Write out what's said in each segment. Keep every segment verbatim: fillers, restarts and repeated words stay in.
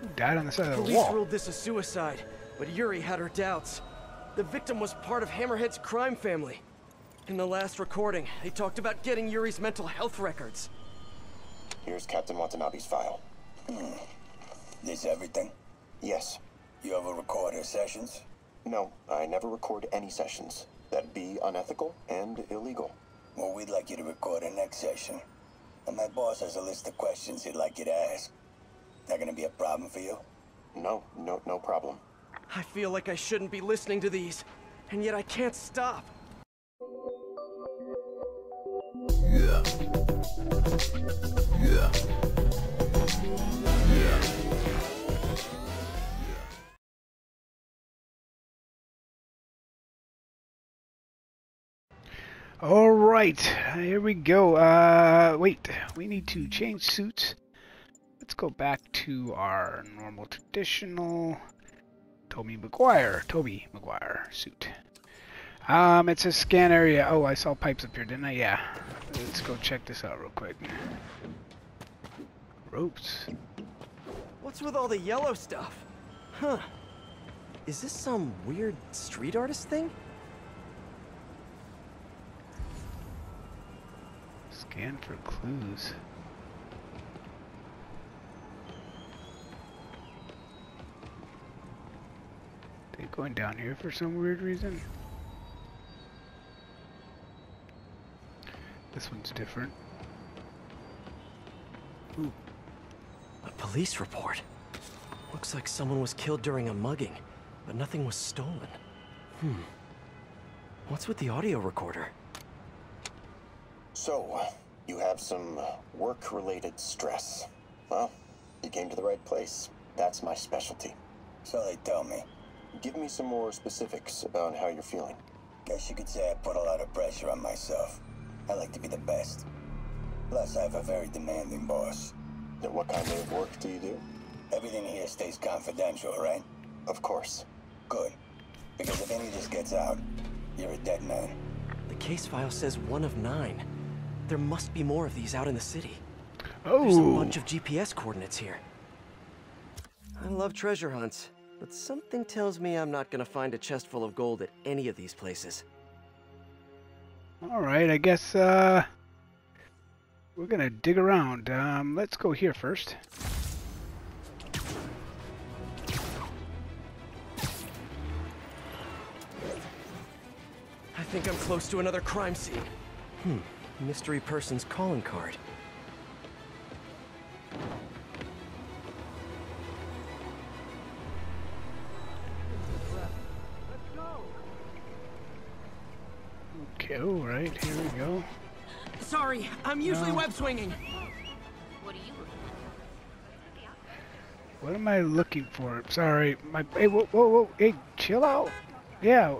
Who died on the side of the wall? Police ruled this a suicide, but Yuri had her doubts. The victim was part of Hammerhead's crime family. In the last recording, they talked about getting Yuri's mental health records. Here's Captain Watanabe's file. Mm. This everything? Yes. You ever record her sessions? No, I never record any sessions. That'd be unethical and illegal. Well, we'd like you to record our next session. And my boss has a list of questions he'd like you to ask. That gonna be a problem for you? No, no, no problem. I feel like I shouldn't be listening to these, and yet I can't stop. Yeah. Yeah. Yeah. All right, here we go. Uh, wait, we need to change suits. Let's go back to our normal traditional Toby Maguire, Toby Maguire suit. Um, it's a scan area. Oh, I saw pipes up here, didn't I? Yeah. Let's go check this out real quick. Ropes. What's with all the yellow stuff? Huh. Is this some weird street artist thing? Scan for clues. They're going down here for some weird reason. This one's different. Ooh. A police report. Looks like someone was killed during a mugging, but nothing was stolen. Hmm. What's with the audio recorder? So, you have some work-related stress. Well, you came to the right place. That's my specialty. So they tell me. Give me some more specifics about how you're feeling. Guess you could say I put a lot of pressure on myself. I like to be the best. Plus, I have a very demanding boss. Then what kind of work do you do? Everything here stays confidential, right? Of course. Good. Because if any of this gets out, you're a dead man. The case file says one of nine. There must be more of these out in the city. Oh. There's a bunch of G P S coordinates here. I love treasure hunts, but something tells me I'm not gonna find a chest full of gold at any of these places. All right, I guess uh, we're gonna dig around. Um, let's go here first. I think I'm close to another crime scene. Hmm. Mystery person's calling card. Let's go. Okay, all right, here we go. Sorry, I'm usually um, web swinging. What are you looking for? What am I looking for? Sorry, my hey, whoa, whoa, whoa, hey, chill out. Yeah,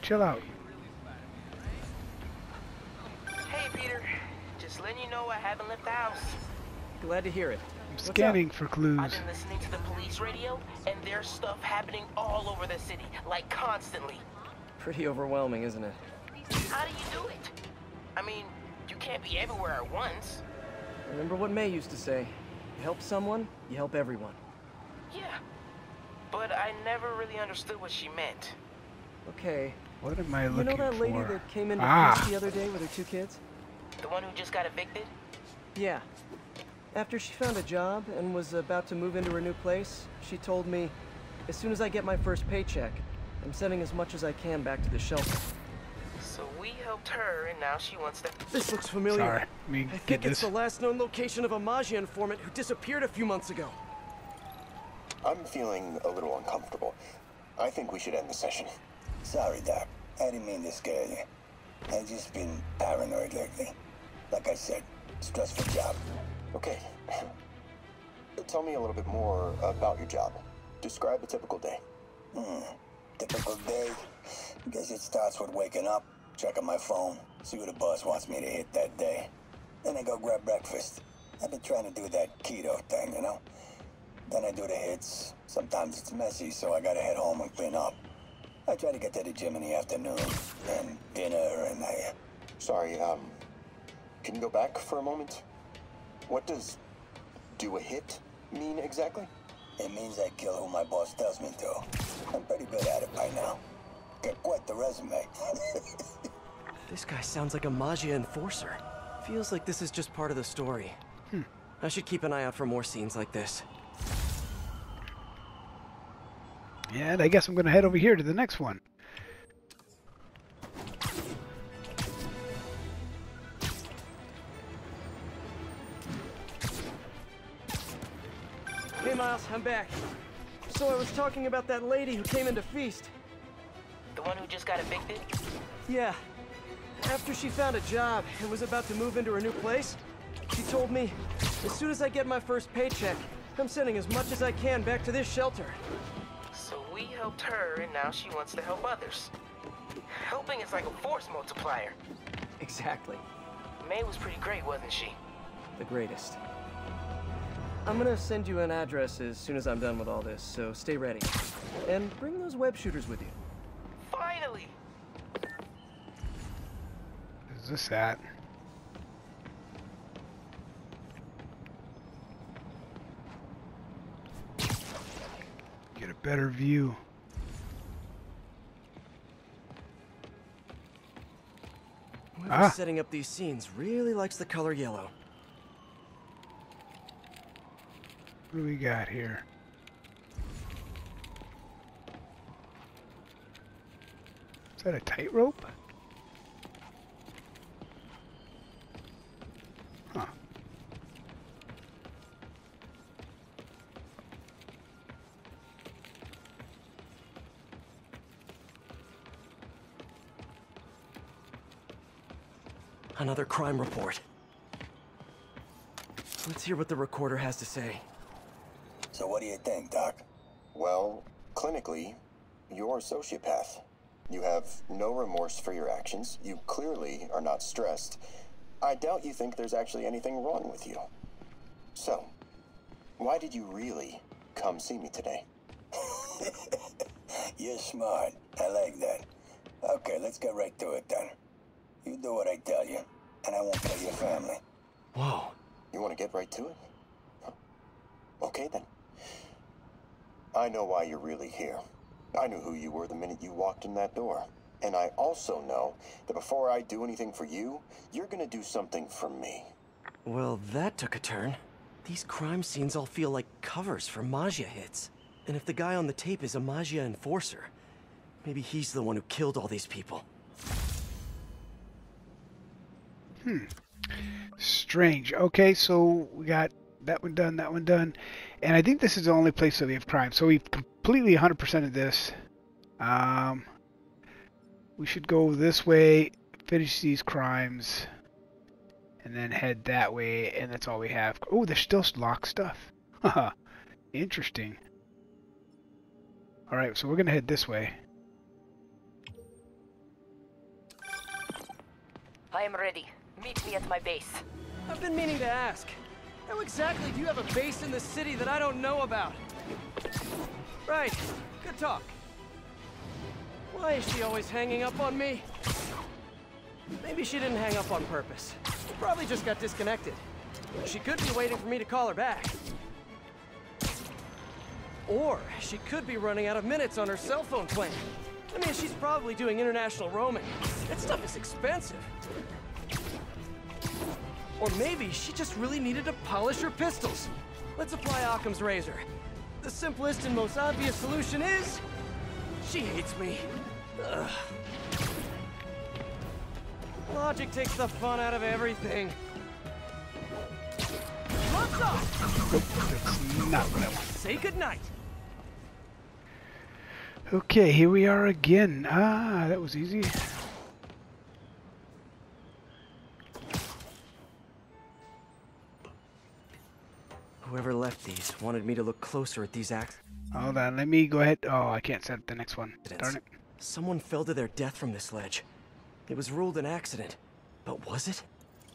chill out. Haven't left the house. Glad to hear it. I'm scanning for clues. I've been listening to the police radio, and there's stuff happening all over the city, like constantly. Pretty overwhelming, isn't it? How do you do it? I mean, you can't be everywhere at once. Remember what May used to say. You help someone, you help everyone. Yeah, but I never really understood what she meant. Okay. What am I looking for? You know that lady for? that came in ah. the other day with her two kids? The one who just got evicted? Yeah. After she found a job and was about to move into her new place, she told me, as soon as I get my first paycheck, I'm sending as much as I can back to the shelter. So we helped her, and now she wants to... This looks familiar. Sorry, I mean, I think get it's this. the last known location of a Maggia informant who disappeared a few months ago. I'm feeling a little uncomfortable. I think we should end the session. Sorry, Doc. I didn't mean to scare you. I've just been paranoid lately. Like I said, stressful job. Okay. Tell me a little bit more about your job. Describe a typical day. Hmm. Typical day? I guess it starts with waking up, checking my phone, see what the boss wants me to hit that day. Then I go grab breakfast. I've been trying to do that keto thing, you know? Then I do the hits. Sometimes it's messy, so I gotta head home and clean up. I try to get to the gym in the afternoon, and dinner, and I... Sorry, um... can you go back for a moment? What does do a hit mean exactly? It means I kill who my boss tells me to. I'm pretty good at it by now. Got quite the resume. This guy sounds like a Maggia enforcer. Feels like this is just part of the story. Hmm. I should keep an eye out for more scenes like this. And I guess I'm going to head over here to the next one. Hey, Miles, I'm back. So I was talking about that lady who came in to feast. The one who just got evicted? Yeah. After she found a job and was about to move into her new place, she told me, as soon as I get my first paycheck, I'm sending as much as I can back to this shelter. So we helped her, and now she wants to help others. Helping is like a force multiplier. Exactly. May was pretty great, wasn't she? The greatest. I'm gonna send you an address as soon as I'm done with all this, so stay ready. And bring those web shooters with you. Finally! Where's this at? Get a better view. Whoever's ah. setting up these scenes really likes the color yellow. What do we got here? Is that a tightrope? Huh. Another crime report. Let's hear what the recorder has to say. So what do you think, Doc? Well, clinically, you're a sociopath. You have no remorse for your actions. You clearly are not stressed. I doubt you think there's actually anything wrong with you. So, why did you really come see me today? You're smart. I like that. Okay, let's get right to it then. You do what I tell you, and I won't tell your family. Whoa. You want to get right to it? Huh. Okay then. I know why you're really here. I knew who you were the minute you walked in that door. And I also know that before I do anything for you, you're gonna do something for me. Well, that took a turn. These crime scenes all feel like covers for Maggia hits. And if the guy on the tape is a Maggia enforcer, maybe he's the one who killed all these people. Hmm. Strange. Okay, so we got that one done, that one done. And I think this is the only place that we have crime. So we've completely one hundred percent of this. Um, we should go this way, finish these crimes, and then head that way. And that's all we have. Oh, there's still locked stuff. Haha. Interesting. All right, so we're going to head this way. I am ready. Meet me at my base. I've been meaning to ask. How exactly do you have a base in the city that I don't know about? Right, good talk. Why is she always hanging up on me? Maybe she didn't hang up on purpose. Probably just got disconnected. She could be waiting for me to call her back. Or she could be running out of minutes on her cell phone plan. I mean, she's probably doing international roaming. That stuff is expensive. Or maybe she just really needed to polish her pistols. Let's apply Occam's razor. The simplest and most obvious solution is... she hates me. Ugh. Logic takes the fun out of everything. What's up? Not what I want. Say goodnight. Okay, here we are again. Ah, that was easy. Whoever left these wanted me to look closer at these acts. Hold on, let me go ahead. Oh, I can't set up the next one. Darn it. Someone fell to their death from this ledge. It was ruled an accident, but was it?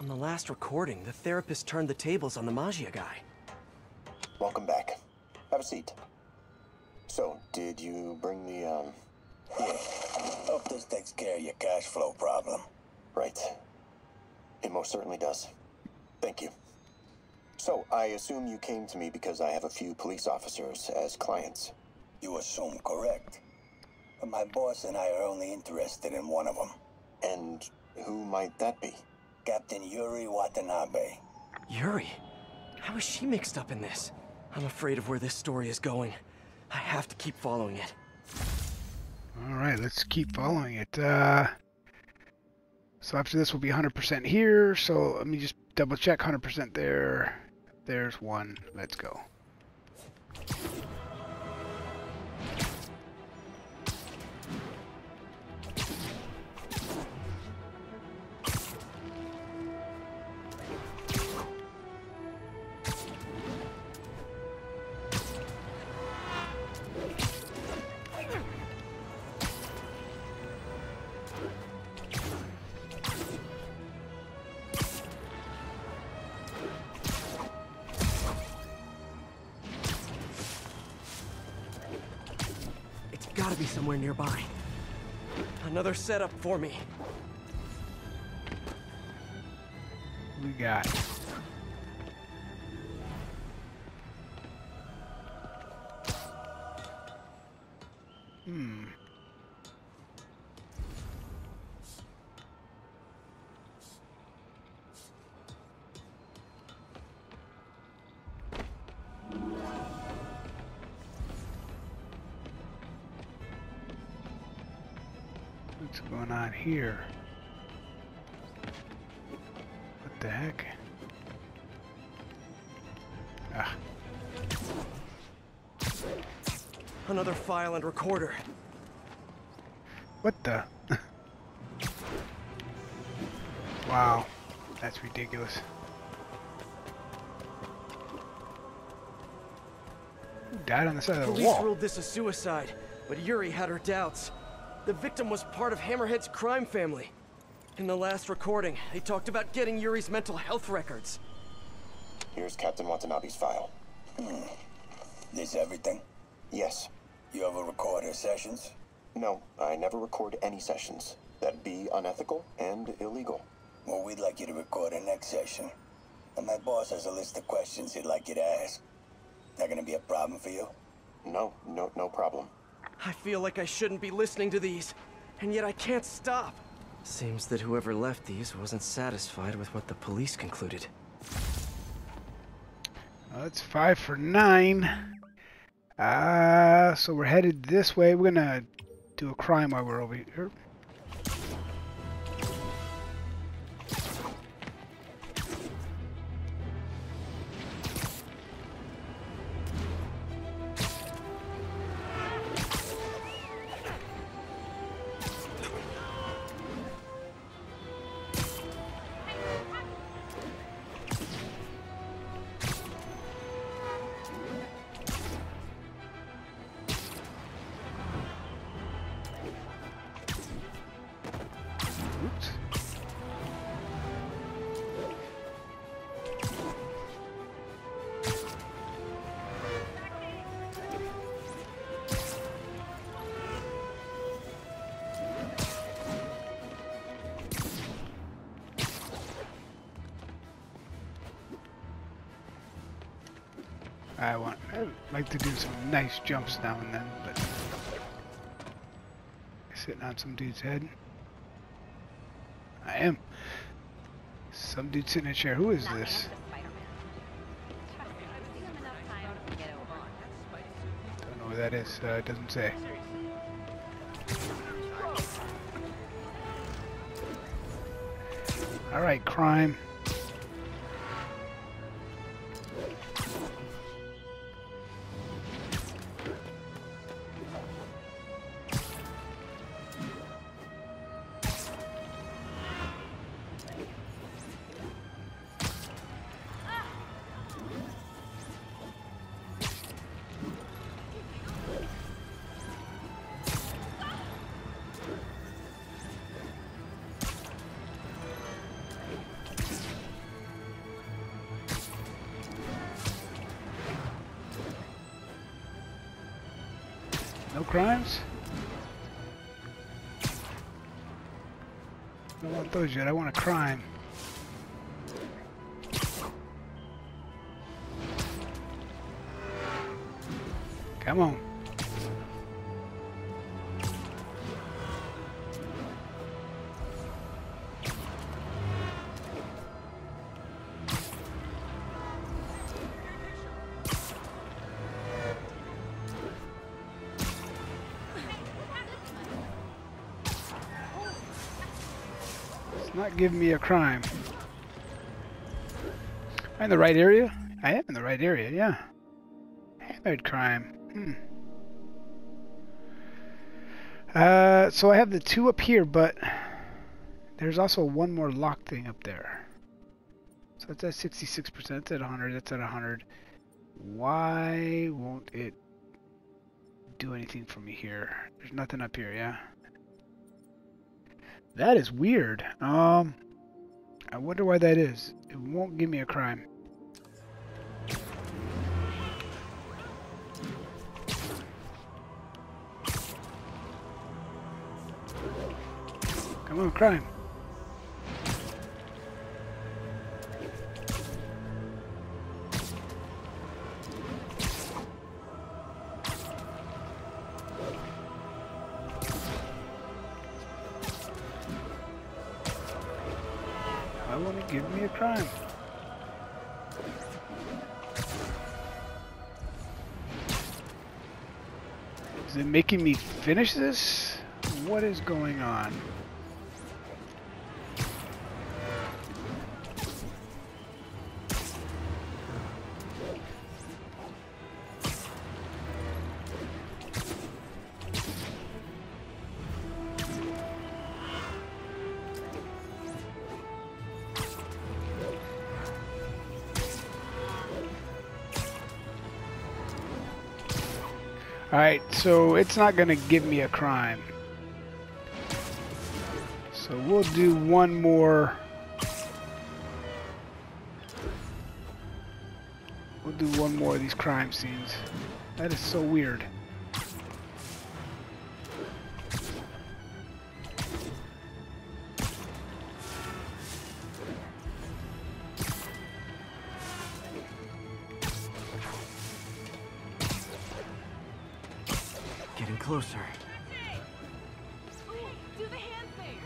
On the last recording, the therapist turned the tables on the Maggia guy. Welcome back. Have a seat. So, did you bring the, um... yeah. Hope this takes care of your cash flow problem. Right. It most certainly does. Thank you. So, I assume you came to me because I have a few police officers as clients. You assume correct. But my boss and I are only interested in one of them. And who might that be? Captain Yuri Watanabe. Yuri? How is she mixed up in this? I'm afraid of where this story is going. I have to keep following it. Alright, let's keep following it. Uh, so after this will be one hundred percent here, so let me just double check one hundred percent there. There's one. Let's go. Gotta be somewhere nearby. Another setup for me. We got it. Hmm. Going on here? What the heck? Ah. Another file and recorder. What the? Wow, that's ridiculous. Who died on the side of the wall? Police ruled this a suicide, but Yuri had her doubts. The victim was part of Hammerhead's crime family. In the last recording, they talked about getting Yuri's mental health records. Here's Captain Watanabe's file. Hmm. This everything? Yes. You ever record her sessions? No, I never record any sessions. That'd be unethical and illegal. Well, we'd like you to record her next session. And my boss has a list of questions he'd like you to ask. Not gonna be a problem for you? No, no, no problem. I feel like I shouldn't be listening to these, and yet I can't stop. Seems that whoever left these wasn't satisfied with what the police concluded. Well, that's five for nine. Ah, uh, so we're headed this way. We're gonna do a crime while we're over here. I want. I like to do some nice jumps now and then, but sitting on some dude's head. I am. Some dude sitting in a chair. Who is this? Don't know who that is. Uh, it doesn't say. All right, crime. No crimes? I don't want those yet. I want a crime. Come on. It's not giving me a crime. Am I in the right area? I am in the right area, yeah. Hammerhead crime. Hmm. Uh, so I have the two up here, but there's also one more lock thing up there. So that's at sixty-six percent, that's at one hundred, that's at one hundred. Why won't it do anything for me here? There's nothing up here, yeah? That is weird. Um, I wonder why that is. It won't give me a crime. Come on, crime. I want to give me a crime. Is it making me finish this? What is going on? Alright, so it's not going to give me a crime. So we'll do one more. We'll do one more of these crime scenes. That is so weird. Closer. Do the hand thing.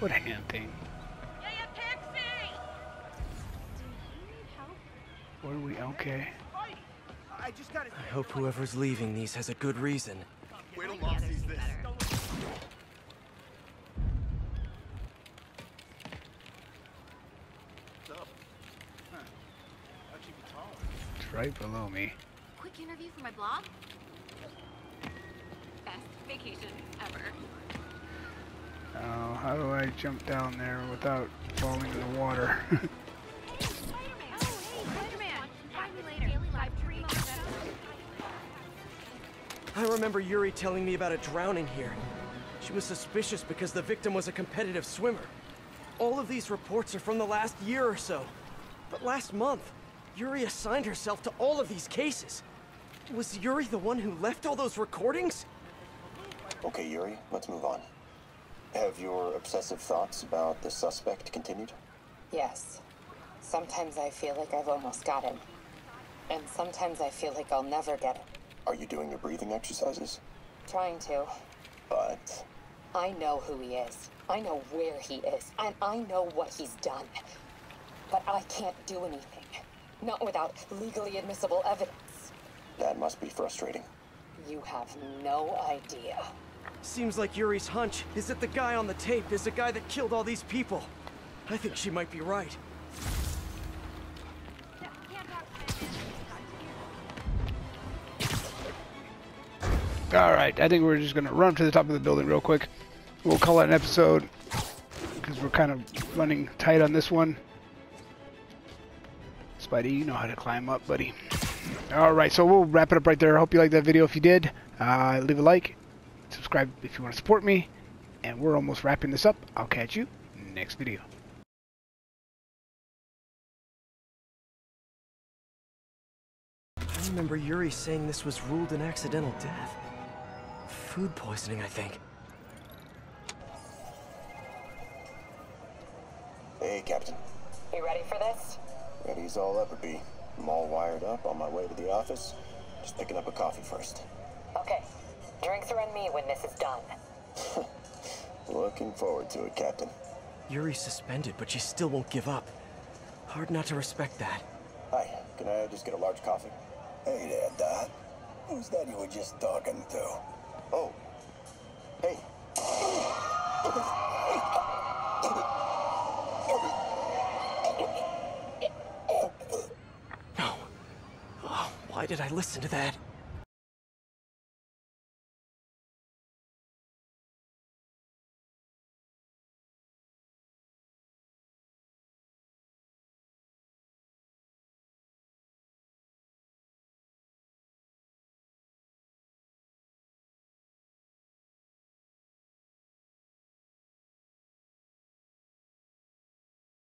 What hand thing? Yeah, yeah, Pixie. Do you need help? What are we okay? I just got it. I hope whoever's leaving these has a good reason. Wait till Mom sees this. It's right below me. Quick interview for my blog. Vacation ever. Oh, how do I jump down there without falling in the water? Hey, Spider-Man! Oh, hey, Spider-Man! Find me later. I remember Yuri telling me about a drowning here. She was suspicious because the victim was a competitive swimmer. All of these reports are from the last year or so. But last month, Yuri assigned herself to all of these cases. Was Yuri the one who left all those recordings? Okay, Yuri, let's move on. Have your obsessive thoughts about the suspect continued? Yes. Sometimes I feel like I've almost got him. And sometimes I feel like I'll never get him. Are you doing your breathing exercises? Trying to. But? I know who he is. I know where he is. And I know what he's done. But I can't do anything. Not without legally admissible evidence. That must be frustrating. You have no idea. Seems like Yuri's hunch is that the guy on the tape is the guy that killed all these people. I think she might be right. Alright, I think we're just going to run to the top of the building real quick. We'll call it an episode because we're kind of running tight on this one. Spidey, you know how to climb up, buddy. Alright, so we'll wrap it up right there. I hope you liked that video. If you did, uh, leave a like, subscribe if you want to support me, and we're almost wrapping this up. I'll catch you next video. I remember Yuri saying this was ruled an accidental death. Food poisoning, I think. Hey, Captain. You ready for this? Ready's all up, would be. I'm all wired up on my way to the office. Just picking up a coffee first. Okay. Drink through on me when this is done. Looking forward to it, Captain. Yuri's suspended, but she still won't give up. Hard not to respect that. Hi. Can I just get a large coffee? Hey there, Dot. Who's that you were just talking to? Oh. Hey. No. Oh, why did I listen to that?